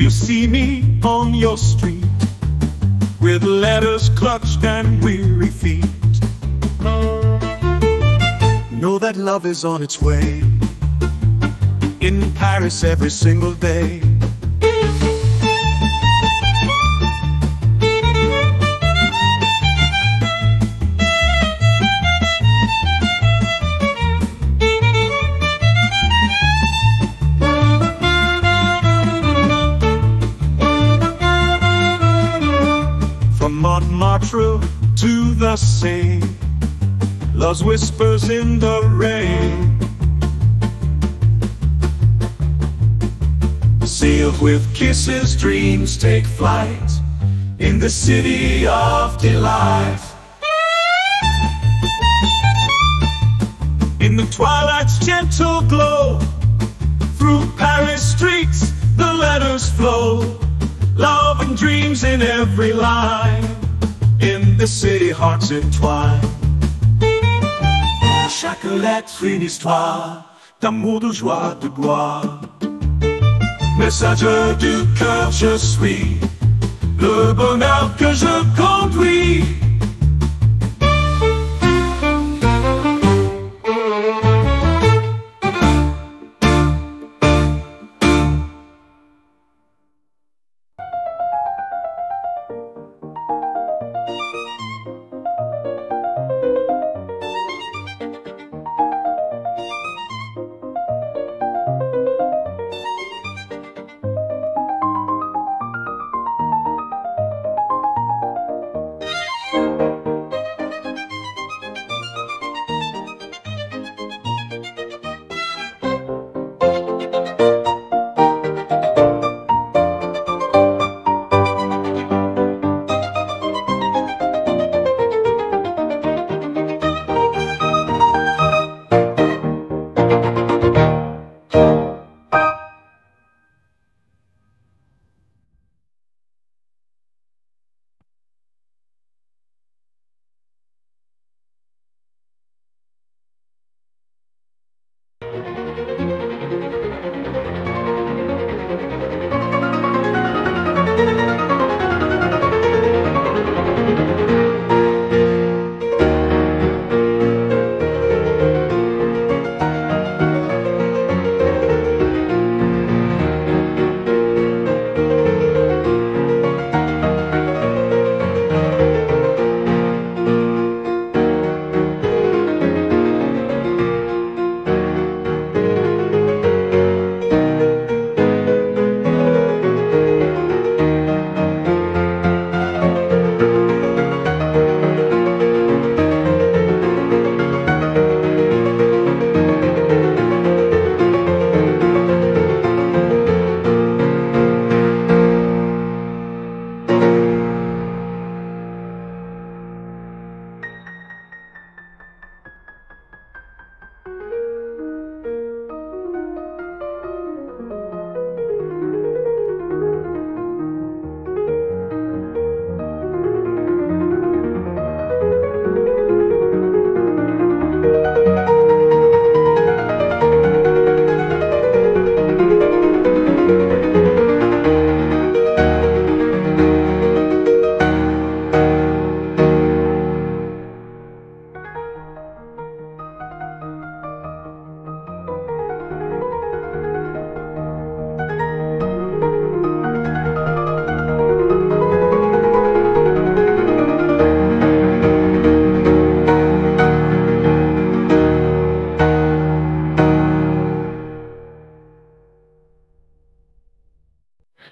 You see me on your street with letters clutched and weary feet. Know that love is on its way, in Paris every single day. Montmartre to the sea, love's whispers in the rain, sealed with kisses, dreams take flight in the city of delight. In the twilight's gentle glow, through Paris streets the letters flow, love and dreams in every line, in the city hearts entwined. Chaque lettre une histoire d'amour, de joie, de gloire. Messager du cœur, je suis le bonheur que je conduis.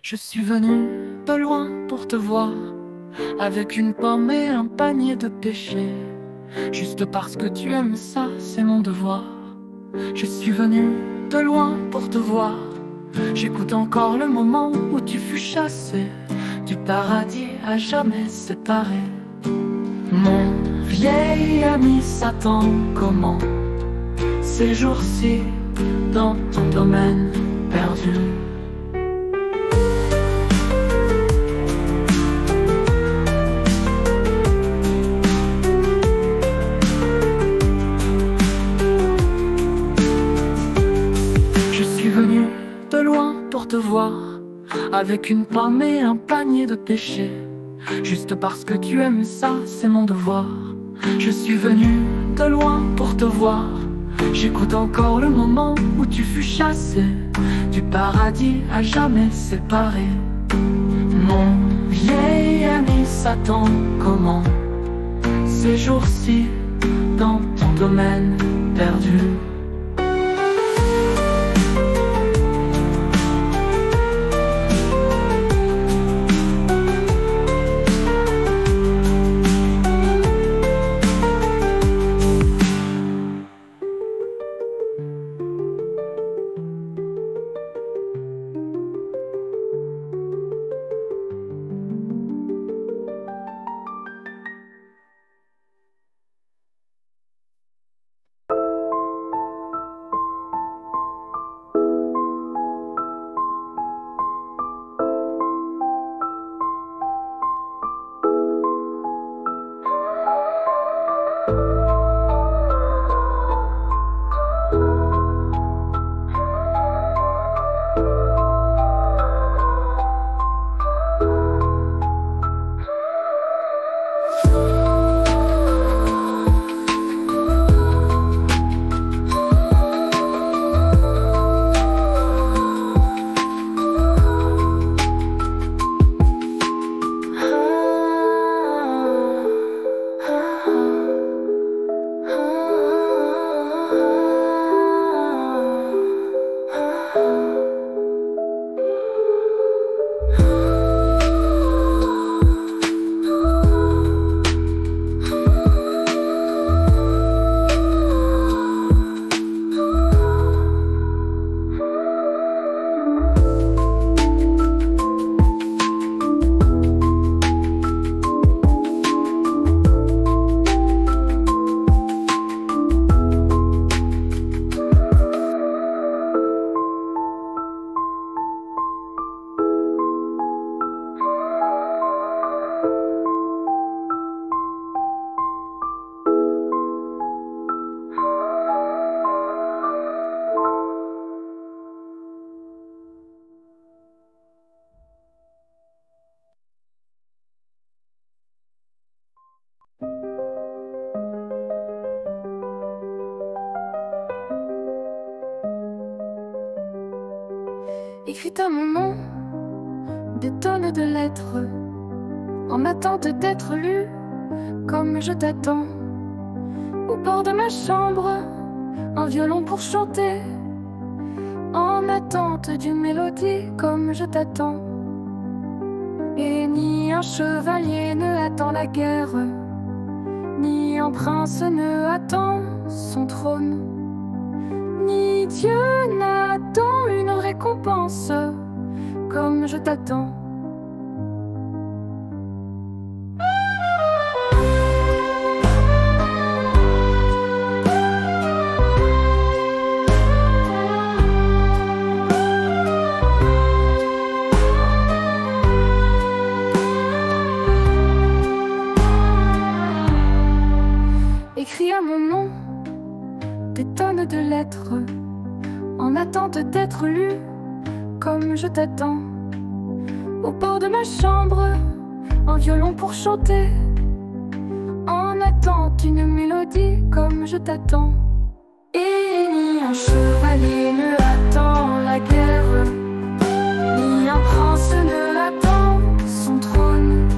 Je suis venu de loin pour te voir, avec une pomme et un panier de pêcher. Juste parce que tu aimes ça, c'est mon devoir. Je suis venu de loin pour te voir. J'écoute encore le moment où tu fus chassé, du paradis à jamais séparé. Mon vieil ami Satan, comment ces jours-ci dans ton domaine perdu? avec une pomme et un panier de pêcher. Juste parce que tu aimes ça, c'est mon devoir. Je suis venu de loin pour te voir. J'écoute encore le moment où tu fus chassé du paradis à jamais séparé. Mon vieil ami Satan, comment ces jours-ci dans ton domaine perdu? Écrit à mon nom, des tonnes de lettres, en attente d'être lues, comme je t'attends. Au bord de ma chambre, un violon pour chanter, en attente d'une mélodie, comme je t'attends. Et ni un chevalier ne attend la guerre, ni un prince ne attend son trône, ni Dieu n'attend une récompense, comme je t'attends. Écris à mon nom des tonnes de lettres, en attente d'être lu, comme je t'attends. Au bord de ma chambre, un violon pour chanter, en attente une mélodie, comme je t'attends. Et ni un chevalier ne attend la guerre, ni un prince ne attend son trône,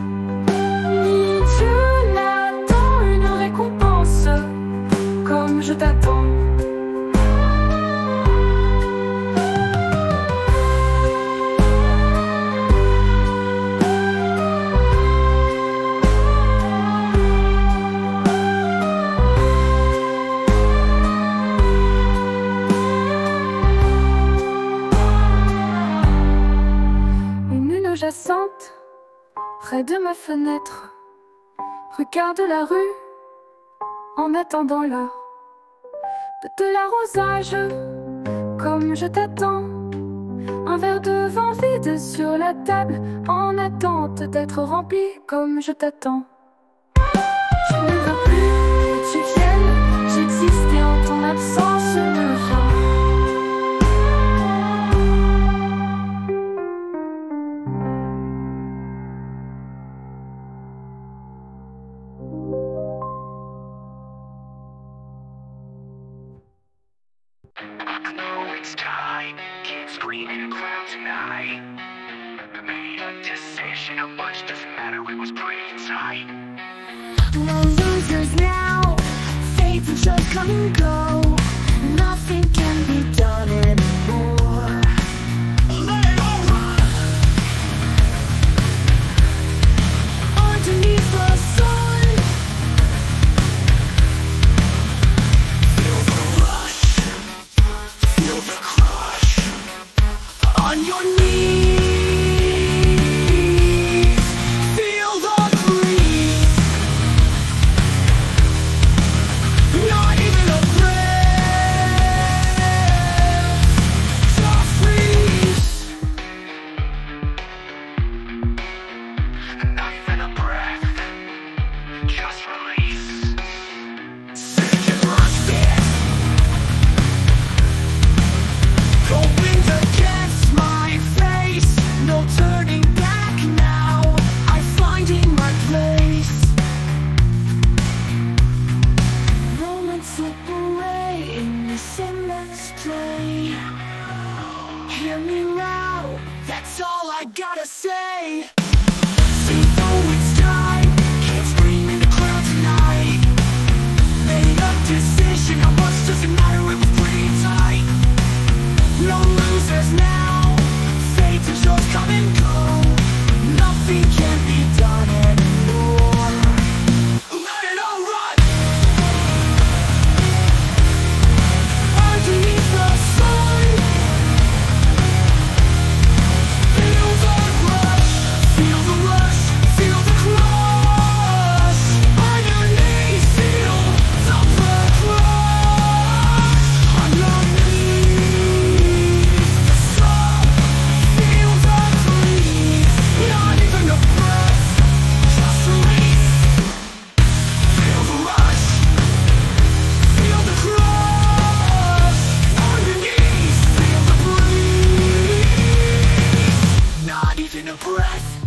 ni Dieu n'attend une récompense, comme je t'attends. Près de ma fenêtre, regarde la rue en attendant l'heure de l'arrosage, comme je t'attends. Un verre de vin vide sur la table, en attente d'être rempli, comme je t'attends. Je ne veux plus que tu viennes, j'existe et en ton absence ne viens. created clouds and I made a decision, a bunch doesn't matter, it was pretty tight. We're losers now, fades and shows come and go. Nothing can be done anymore. Let it all run. Underneath the sun feel the rush, feel the crush. On your knees feel the breeze. Not even a hear me now, that's all I gotta say. See though it's time, can't scream in the crowd tonight. Made a decision, how much doesn't matter, it was pretty tight. No losers now, fades and shows come and go. Nothing can be done anymore.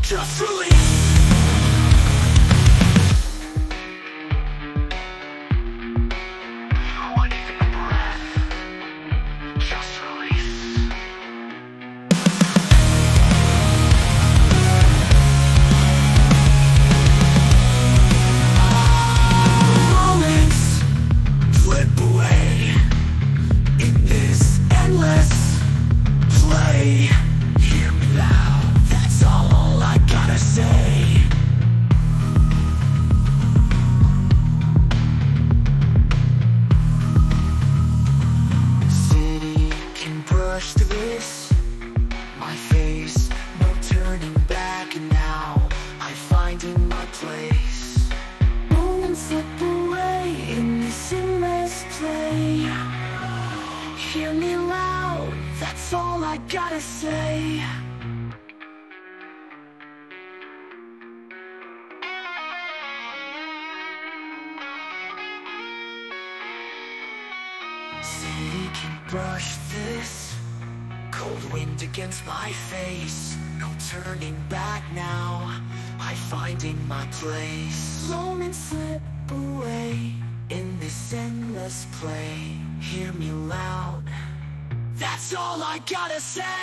Just release. One even breath. Just release. Moments flip away in this endless play. This, my face, no turning back now, I find in my place. Moments slip away in this endless play. Hear me loud, that's all I gotta say. City can brush this cold wind against my face. No turning back now, I find in my place. Moments slip away in this endless play. Hear me loud, that's all I gotta say.